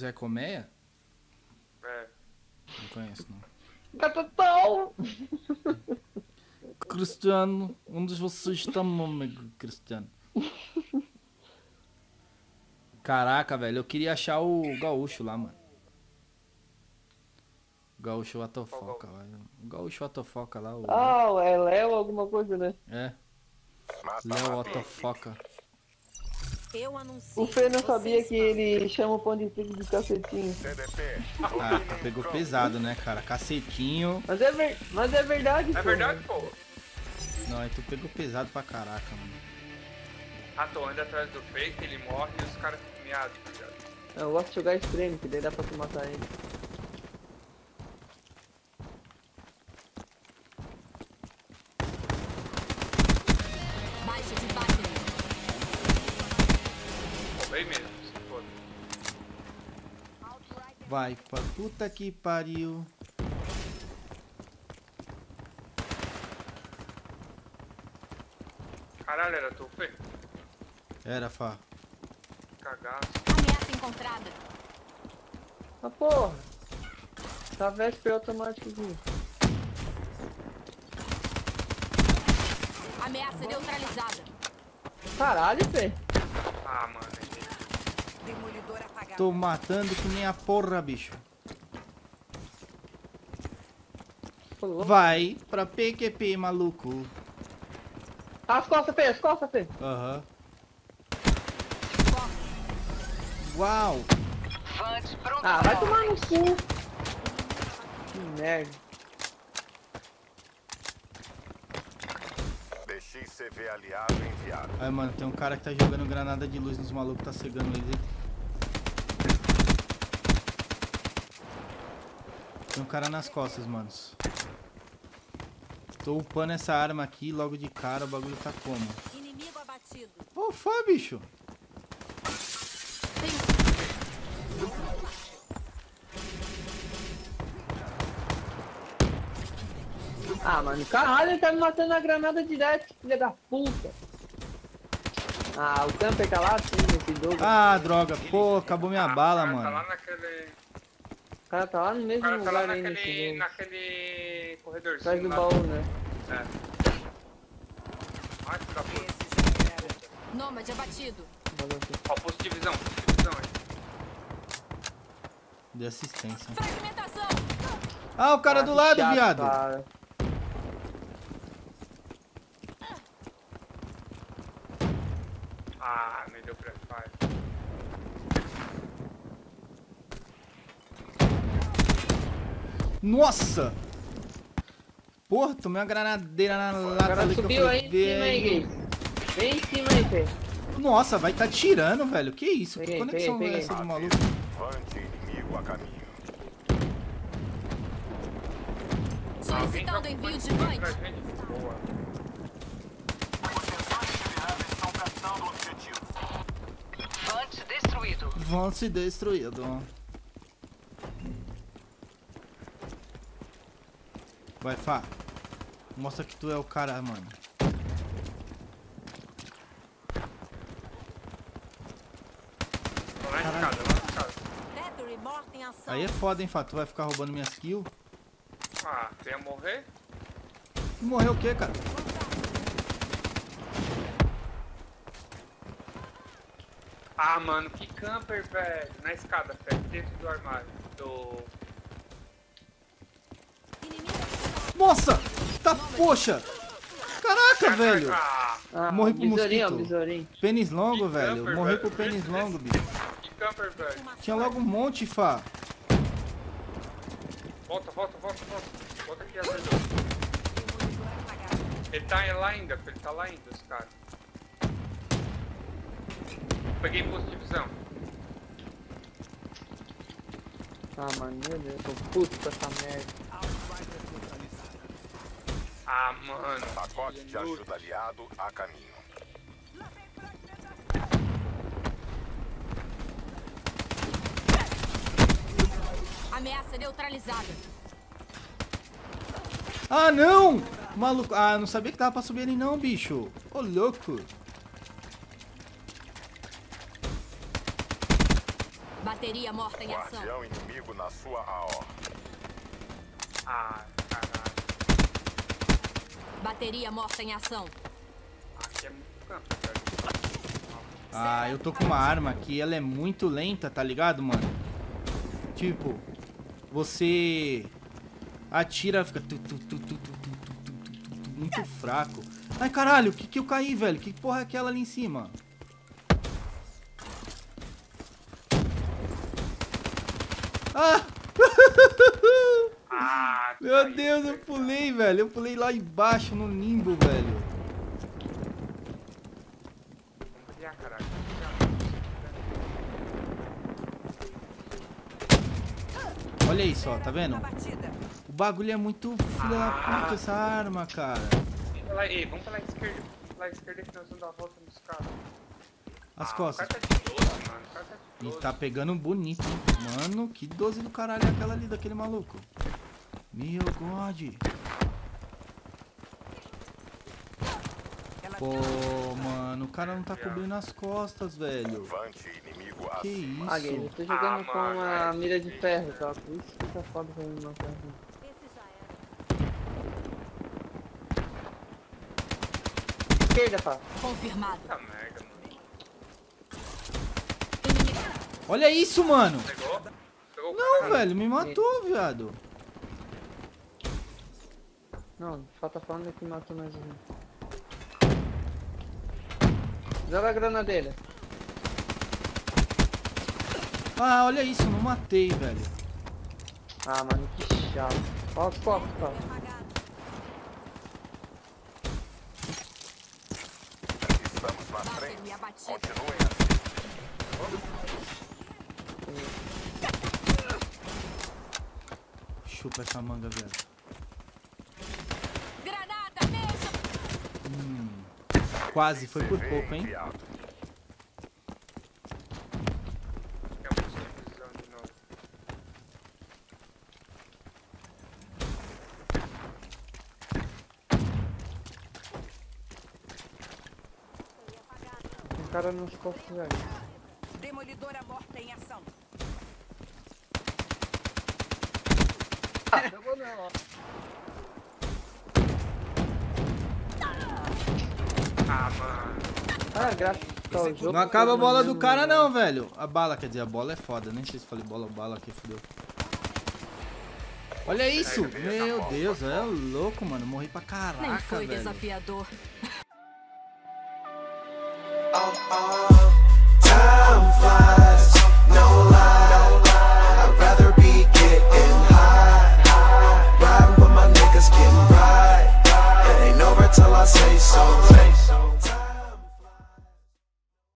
Zé Colmeia? É. Não conheço, não. Catatão! Cristiano, onde vocês estão, meu amigo Cristiano? Caraca, velho, eu queria achar o Gaúcho lá, mano. Gaúcho Atofoca, velho. O Gaúcho Atofoca lá. O... Ah, é Léo alguma coisa, né? É. Léo Atofoca. Eu anuncio, o Fê não sabia que ele chama o pão de trigo de cacetinho. Ah, pegou pesado, né, cara? Cacetinho. Mas é verdade, pô. É verdade, pô. Não, tu pegou pesado pra caraca, mano. Ah, tô andando atrás do Fê, que ele morre e os caras ficam meados, ligado? Eu gosto de jogar extremo, que daí dá pra tu matar ele. Vai pra puta que pariu. Caralho, era tu, Fê? Era, Fá. Cagaço. Ameaça encontrada. Ah, porra. Tá VSP automáticozinho. Ameaça neutralizada. Caralho, Fê. Ah, mano. Tô matando que nem a porra, bicho. Vai pra PQP, maluco. As costas, Fê, as costas, Fê. Aham. Uau. Ah, vai tomar no cu. Que merda. DXCV aliado enviado. Ai, mano, tem um cara que tá jogando granada de luz nos malucos, tá cegando eles. Tem um cara nas costas, manos. Tô upando essa arma aqui logo de cara, o bagulho tá como? Inimigo abatido. Pô, foi, bicho. Ah, mano, caralho, ele tá me matando a granada direto, filha da puta. Ah, o camper tá lá sim, esse jogo. Ah, droga, pô, acabou minha bala, mano. Tá lá naquele... O cara tá lá no mesmo lugar, tá naquele, ainda, naquele corredorzinho. Sai do lá. Baú, né? É. Ai, fica puto. Nômade abatido. Ó, posto de visão, aí. De assistência. Fragmentação. Ah, o cara do lado, chato, viado. Cara. Ah, me deu prefire. Nossa! Porra, tomei uma granadeira na lata. O cara ali subiu que eu aí em cima aí, Gui. Vem em cima aí, Fê. Nossa, vai tá tirando, velho. Que isso? Peguei, que conexão é essa do maluco? Solicitando envio de vante. Vante destruído. Vante destruído. Vai, Fá. Mostra que tu é o cara, mano. Aí é foda, hein, Fá. Tu vai ficar roubando minhas kills. Ah, tu ia morrer? Morrer o quê, cara? Ah, mano, que camper, velho. Na escada, velho. Dentro do armário. Do... Nossa! Tá, poxa! Caraca, velho! Ah, morri pro mosquito. Pênis longo, velho. Morri pro pênis longo, bicho. Tinha logo um monte, Fá. Volta. Volta aqui, ajudou. Ele tá lá ainda, os caras. Peguei posto de visão. Ah, mano, meu Deus, eu tô puto com essa merda. Ah, mano. Pacote de ajuda aliado a caminho. Ameaça neutralizada. Ah, não! Maluco. Ah, não sabia que dava pra subir ali não, bicho. Ô, louco. Bateria morta em ação. Guardião inimigo na sua AO. Ah, caralho. Bateria morta em ação. Aqui é muito campo, cara. Ah, eu tô com uma arma que ela é muito lenta, tá ligado, mano? Tipo, você atira, fica muito fraco. Ai, caralho, que eu caí, velho? Que porra é aquela ali em cima? Ah! Meu Deus, eu pulei, velho. Eu pulei lá embaixo no limbo, velho. Olha isso, ó, tá vendo? O bagulho é muito filha da puta essa arma, cara. Ei, vamos pra lá esquerda. Lá esquerda que nós vamos dar a volta nos caras. As costas. E tá pegando bonito, hein? Mano, que 12 do caralho é aquela ali, daquele maluco. Meu God. Pô, mano, o cara não tá cobrindo as costas, velho. Que isso? Ah, eu tô jogando com a mira de ferro, tá? Por isso que tá foda pra mim não ter aqui. Esquerda, pá. Confirmado. Olha isso, mano. Não, velho, me matou, viado. Não, só tá falando que matou mais um. Joga a granadeira. Ah, olha isso, não matei, velho. Ah, mano, que chato. Olha os copos, cara. Estamos pra frente. Continuem assim. Chupa essa manga, velho. Quase, foi por pouco, hein? Tem cara nos cofres, velho. Demolidora morta em ação. Eu vou não, ó. Ah, graças a Deus. Não acaba a bola do cara não, velho. A bala, quer dizer, a bola é foda. Nem sei se falei bola ou bala aqui, fodeu. Olha isso! Meu Deus, é louco, mano. Morri pra caraca, velho. Nem foi desafiador.